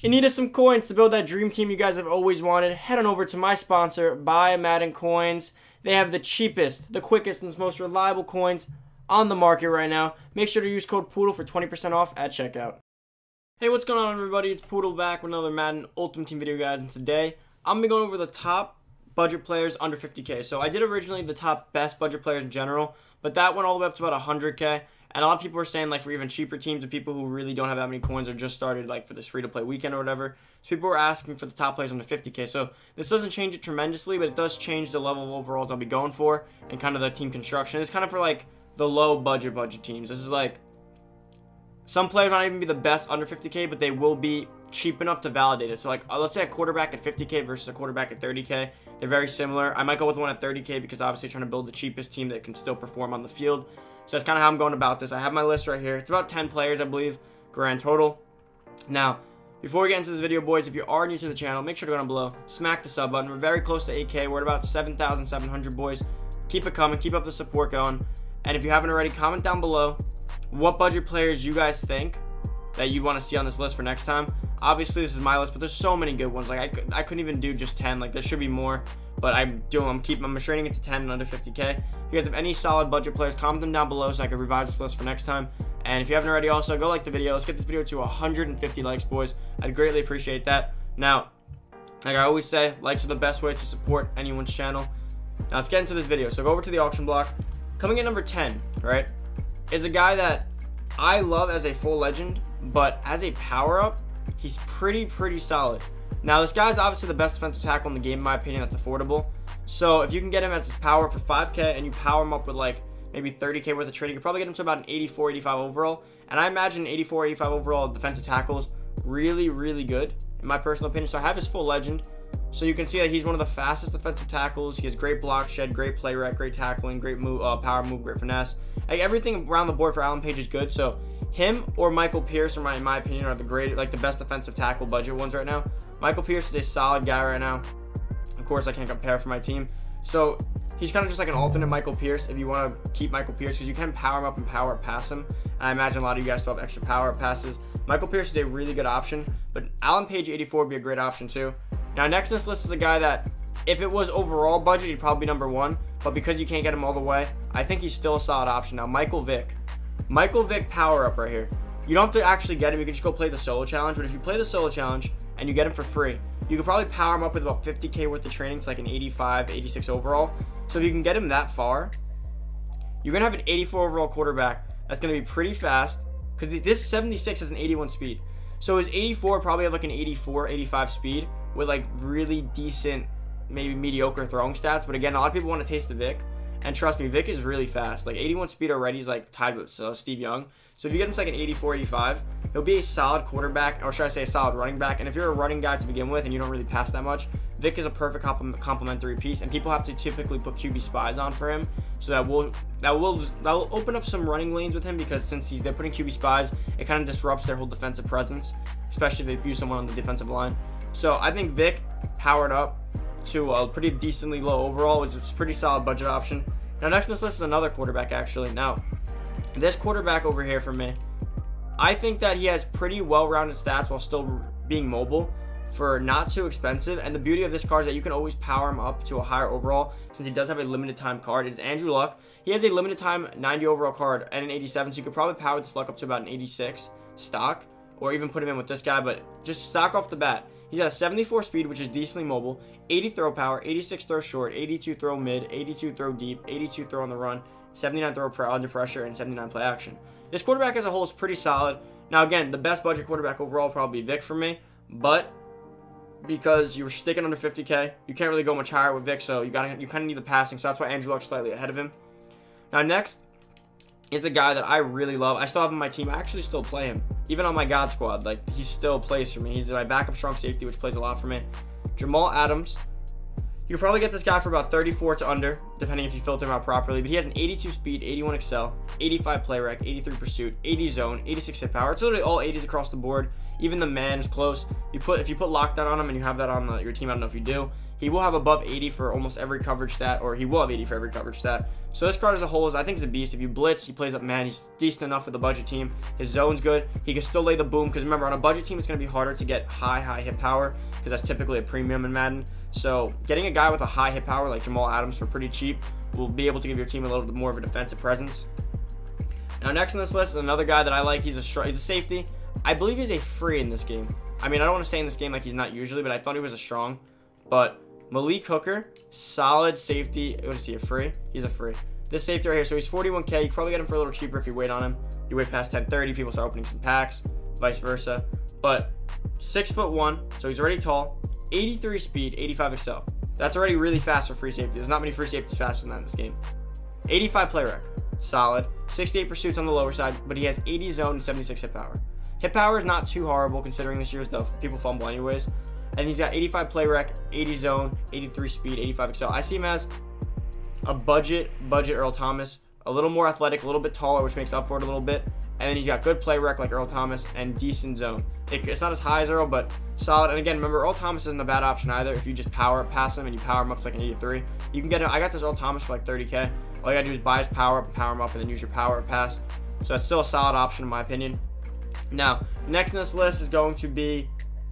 If you needed some coins to build that dream team you guys have always wanted, head on over to my sponsor, Buy Madden Coins. They have the cheapest, the quickest, and most reliable coins on the market right now. Make sure to use code Poodle for 20% off at checkout. Hey, what's going on, everybody? It's Poodle back with another Madden Ultimate Team video, guys, and today I'm going to be going over the top budget players under 50K. So I did originally the top best budget players in general, but that went all the way up to about 100K. And a lot of people are saying, like, for even cheaper teams and people who really don't have that many coins or just started, like, for this free-to-play weekend or whatever. So people were asking for the top players under 50K. So this doesn't change it tremendously, but it does change the level of overalls I'll be going for and kind of the team construction. It's kind of for, like, the low budget teams. This is, like, some players might not even be the best under 50K, but they will be cheap enough to validate it. So, like, let's say a quarterback at 50K versus a quarterback at 30K. They're very similar. I might go with one at 30K because obviously trying to build the cheapest team that can still perform on the field. So that's kind of how I'm going about this. I have my list right here. It's about 10 players, I believe, grand total. Now, before we get into this video, boys, if you are new to the channel, make sure to go down below, smack the sub button. We're very close to 8K. We're at about 7,700, boys. Keep it coming. Keep up the support going. And if you haven't already, comment down below what budget players you guys think that you want to see on this list for next time. Obviously, this is my list, but there's so many good ones. Like, I couldn't even do just 10. Like, there should be more. But I'm restraining it to 10 and under 50K. If you guys have any solid budget players, comment them down below so I can revise this list for next time. And if you haven't already, also go like the video. Let's get this video to 150 likes, boys. I'd greatly appreciate that. Now, like I always say, likes are the best way to support anyone's channel. Now let's get into this video. So go over to the auction block. Coming in number 10, right, is a guy that I love as a full legend, but as a power-up, he's pretty solid. Now, this guy's obviously the best defensive tackle in the game, in my opinion. That's affordable. So if you can get him as his power up for 5K and you power him up with like maybe 30K worth of trading, you could probably get him to about an 84, 85 overall. And I imagine 84, 85 overall defensive tackles really good, in my personal opinion. So I have his full legend. So you can see that he's one of the fastest defensive tackles. He has great block shed, great play rec, great tackling, great move, power move, great finesse. Like, everything around the board for Allen Page is good. So him or Michael Pierce, in my opinion, are the great, like, the best defensive tackle budget ones right now. Michael Pierce is a solid guy right now. Of course, I can't compare for my team. So he's kind of just like an alternate Michael Pierce if you want to keep Michael Pierce, because you can power him up and power pass him. And I imagine a lot of you guys still have extra power passes. Michael Pierce is a really good option, but Allen Page 84 would be a great option too. Now, next on this list is a guy that, if it was overall budget, he'd probably be number one. But because you can't get him all the way, I think he's still a solid option. Now, Michael Vick. Michael Vick power up right here. You don't have to actually get him. You can just go play the solo challenge. But if you play the solo challenge and you get him for free, you could probably power him up with about 50K worth of training to like an 85, 86 overall. So if you can get him that far, you're going to have an 84 overall quarterback. That's going to be pretty fast because this 76 has an 81 speed. So his 84 probably have like an 84, 85 speed with like really decent, maybe mediocre throwing stats. But again, a lot of people want to taste the Vic. And trust me, Vic is really fast. Like, 81 speed already is like tied with Steve Young. So if you get him to like an 84, 85, he'll be a solid quarterback, or should I say a solid running back. And if you're a running guy to begin with and you don't really pass that much, Vic is a perfect complementary piece. And people have to typically put QB spies on for him. So that will open up some running lanes with him, because since they're putting QB spies, it kind of disrupts their whole defensive presence, especially if they use someone on the defensive line. So I think Vic powered up to a pretty decently low overall, which is a pretty solid budget option. Now, next on this list is another quarterback, actually. Now, this quarterback over here for me, I think that he has pretty well-rounded stats while still being mobile for not too expensive. And the beauty of this card is that you can always power him up to a higher overall, since he does have a limited time card. It's Andrew Luck. He has a limited time 90 overall card and an 87, so you could probably power this Luck up to about an 86 stock, or even put him in with this guy. But just stock off the bat, he's got 74 speed, which is decently mobile, 80 throw power, 86 throw short, 82 throw mid, 82 throw deep, 82 throw on the run, 79 throw under pressure, and 79 play action. This quarterback as a whole is pretty solid. Now, again, the best budget quarterback overall probably Vic for me, but because you're sticking under 50K, you can't really go much higher with Vic, so you kind of need the passing. So that's why Andrew Luck's slightly ahead of him. Now, next is a guy that I really love. I still have him on my team. I actually still play him, even on my God squad. Like, he still plays for me. He's my backup strong safety, which plays a lot for me. Jamal Adams. You can probably get this guy for about 34 to under, depending if you filter him out properly. But he has an 82 speed, 81 excel, 85 play rec, 83 pursuit, 80 zone, 86 hit power. It's literally all 80s across the board. Even the man is close. If you put lockdown on him and you have that on your team, I don't know if you do, he will have above 80 for almost every coverage stat, or he will have 80 for every coverage stat. So this card as a whole is, I think, is a beast. If you blitz, he plays up man. He's decent enough with a budget team. His zone's good. He can still lay the boom, because remember, on a budget team, it's going to be harder to get high hit power, because that's typically a premium in Madden. So getting a guy with a high hit power like Jamal Adams for pretty cheap will be able to give your team a little bit more of a defensive presence. Now, next on this list is another guy that I like. He's a safety. I believe he's a free in this game. I mean, I don't want to say in this game like he's not usually, but I thought he was a strong. But Malik Hooker, solid safety. What is he, a free? He's a free. This safety right here, so he's 41K. You can probably get him for a little cheaper if you wait on him. You wait past 10:30, people start opening some packs, vice versa. But 6'1", so he's already tall. 83 speed, 85 excel. That's already really fast for free safety. There's not many free safeties faster than that in this game. 85 play rec, solid. 68 pursuits on the lower side, but he has 80 zone and 76 hit power. Hit power is not too horrible considering this year's stuff. People fumble anyways. And he's got 85 play rec, 80 zone, 83 speed, 85 excel. I see him as a budget Earl Thomas. A little more athletic, a little bit taller, which makes up for it a little bit. And then he's got good play rec like Earl Thomas and decent zone. It's not as high as Earl, but solid. And again, remember, Earl Thomas isn't a bad option either. If you just power up, pass him, and you power him up to like an 83, you can get him. I got this Earl Thomas for like 30K. All you gotta do is buy his power up and power him up, and then use your power up pass. So that's still a solid option in my opinion. Now, next in this list is going to be,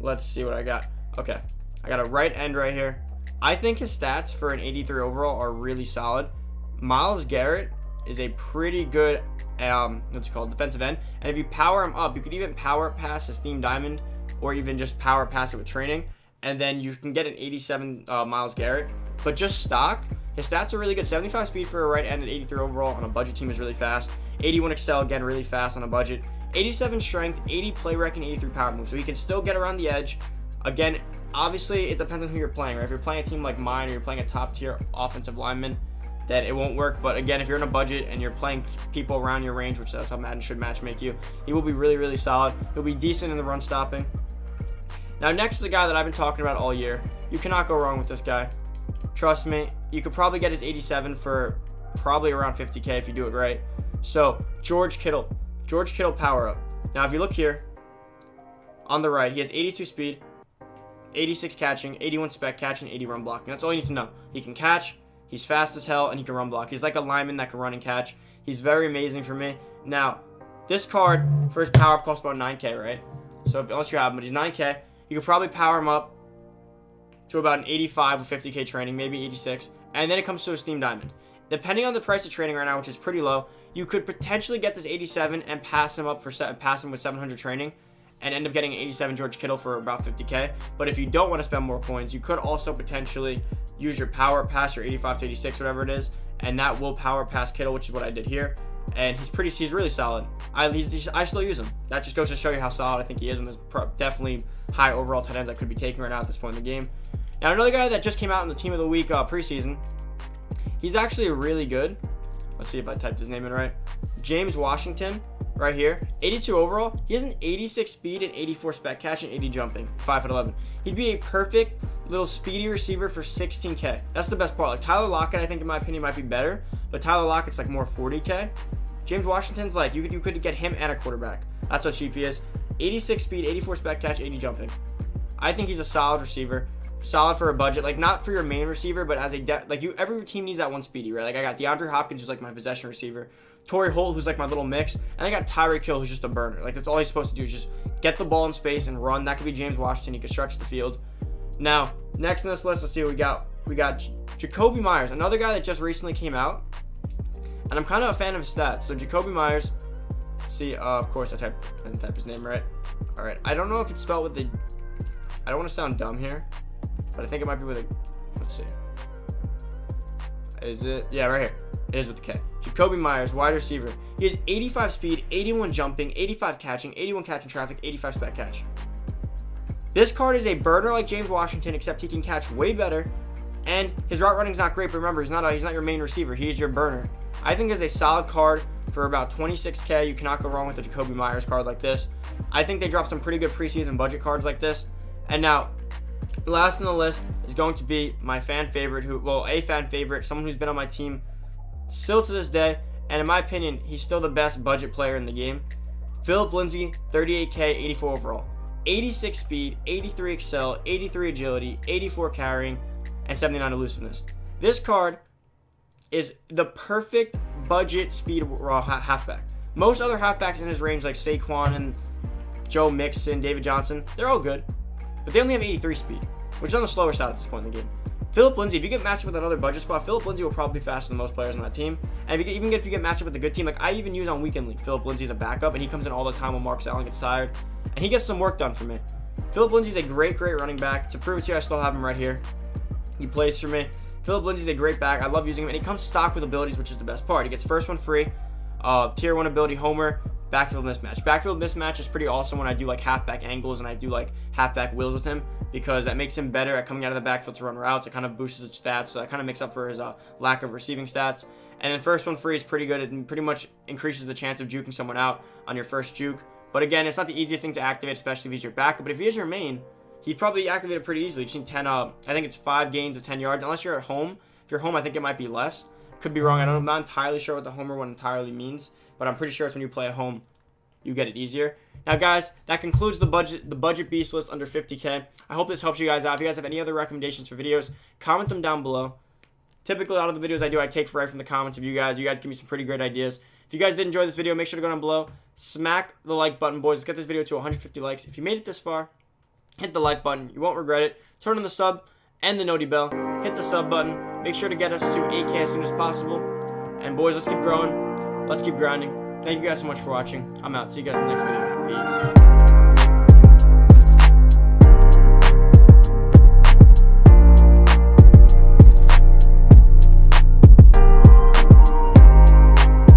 let's see what I got. Okay, I got a right end right here. I think his stats for an 83 overall are really solid. Miles Garrett is a pretty good, what's it called, defensive end. And if you power him up, you could even power pass his theme diamond, or even just power pass it with training. And then you can get an 87 Miles Garrett. But just stock, his stats are really good. 75 speed for a right end and 83 overall on a budget team is really fast. 81 excel, again, really fast on a budget. 87 strength, 80 play rec, and 83 power move. So he can still get around the edge. Again, obviously, it depends on who you're playing, right? If you're playing a team like mine, or you're playing a top-tier offensive lineman, then it won't work. But again, if you're in a budget and you're playing people around your range, which that's how Madden should matchmake you, he will be really, really solid. He'll be decent in the run stopping. Now, next is a guy that I've been talking about all year. You cannot go wrong with this guy. Trust me, you could probably get his 87 for probably around 50K if you do it right. So, George Kittle. George Kittle power up. Now, if you look here on the right, he has 82 speed, 86 catching, 81 spec catch, and 80 run blocking. That's all you need to know. He can catch, he's fast as hell, and he can run block. He's like a lineman that can run and catch. He's very amazing for me. Now, this card for his power up costs about 9K, right? So unless you have him, but he's 9K. You could probably power him up to about an 85 with 50K training, maybe 86. And then it comes to his Steam Diamond. Depending on the price of training right now, which is pretty low, you could potentially get this 87 and pass him up for pass him with 700 training, and end up getting an 87 George Kittle for about 50K. But if you don't want to spend more coins, you could also potentially use your power pass, your 85 to 86, whatever it is, and that will power pass Kittle, which is what I did here. And he's really solid. I still use him. That just goes to show you how solid I think he is, and there's definitely high overall tight ends I could be taking right now at this point in the game. Now, another guy that just came out in the team of the week preseason. He's actually really good. Let's see if I typed his name in right. James Washington, right here. 82 overall. He has an 86 speed and 84 spec catch and 80 jumping. 5'11". He'd be a perfect little speedy receiver for 16K. That's the best part. Like Tyler Lockett, I think in my opinion might be better, but Tyler Lockett's like more 40K. James Washington's like you could get him and a quarterback. That's how cheap he is. 86 speed, 84 spec catch, 80 jumping. I think he's a solid receiver. Solid for a budget, like not for your main receiver, but as a every team needs that one speedy, right? Like I got Deandre Hopkins, who's like my possession receiver, Torrey Holt, who's like my little mix, and I got Tyreek Hill, who's just a burner. Like that's all he's supposed to do is just get the ball in space and run. That could be James Washington. He could stretch the field. Now, next in this list, let's see what we got. We got Jacoby Myers, another guy that just recently came out, and I'm kind of a fan of his stats. So Jacoby Myers, let's see, of course I didn't type his name right. All right, I don't know if it's spelled with the. I don't want to sound dumb here, but I think it might be with a, let's see. Is it? Yeah, right here. It is with the K. Jacoby Myers, wide receiver. He has 85 speed, 81 jumping, 85 catching, 81 catch in traffic, 85 spec catch. This card is a burner like James Washington, except he can catch way better, and his route running is not great, but remember, he's not your main receiver. He is your burner. I think it's a solid card for about 26K. You cannot go wrong with a Jacoby Myers card like this. I think they dropped some pretty good preseason budget cards like this. And now, last on the list is going to be my fan favorite, a fan favorite, someone who's been on my team still to this day, and in my opinion, he's still the best budget player in the game. Philip Lindsey, 38K, 84 overall. 86 speed, 83 excel, 83 agility, 84 carrying, and 79 elusiveness. This card is the perfect budget speed raw halfback. Most other halfbacks in his range, like Saquon and Joe Mixon, David Johnson, they're all good, but they only have 83 speed, which is on the slower side at this point in the game. Philip Lindsey, if you get matched up with another budget squad, Philip Lindsey will probably be faster than most players on that team. And if you get, even if you get matched up with a good team, like I even use on Weekend League, Philip Lindsey is a backup, and he comes in all the time when Marcus Allen gets tired, and he gets some work done for me. Philip Lindsey's a great, great running back. To prove it to you, I still have him right here. He plays for me. Philip Lindsey's a great back. I love using him, and he comes stocked with abilities, which is the best part. He gets first one free, tier 1 ability, Homer, backfield mismatch. Backfield mismatch is pretty awesome when I do like halfback angles and I do like halfback wheels with him, because that makes him better at coming out of the backfield to run routes. It kind of boosts his stats, so that kind of makes up for his lack of receiving stats. And then first one free is pretty good. It pretty much increases the chance of juking someone out on your first juke. But again, it's not the easiest thing to activate, especially if he's your backup. But if he is your main, he'd probably activate it pretty easily. You just need 10, I think it's 5 gains of 10 yards, unless you're at home. If you're home, I think it might be less. Could be wrong. I don't know. I'm not entirely sure what the homer one entirely means, but I'm pretty sure it's when you play at home, you get it easier. Now, guys, that concludes the budget beast list under 50K. I hope this helps you guys out. If you guys have any other recommendations for videos, comment them down below. Typically, a lot of the videos I do, I take right from the comments of you guys. You guys give me some pretty great ideas. If you guys did enjoy this video, make sure to go down below. Smack the like button, boys. Let's get this video to 150 likes. If you made it this far, hit the like button. You won't regret it. Turn on the sub and the noti bell. Hit the sub button. Make sure to get us to 8K as soon as possible. And, boys, let's keep growing. Let's keep grinding. Thank you guys so much for watching. I'm out. See you guys in the next video. Peace.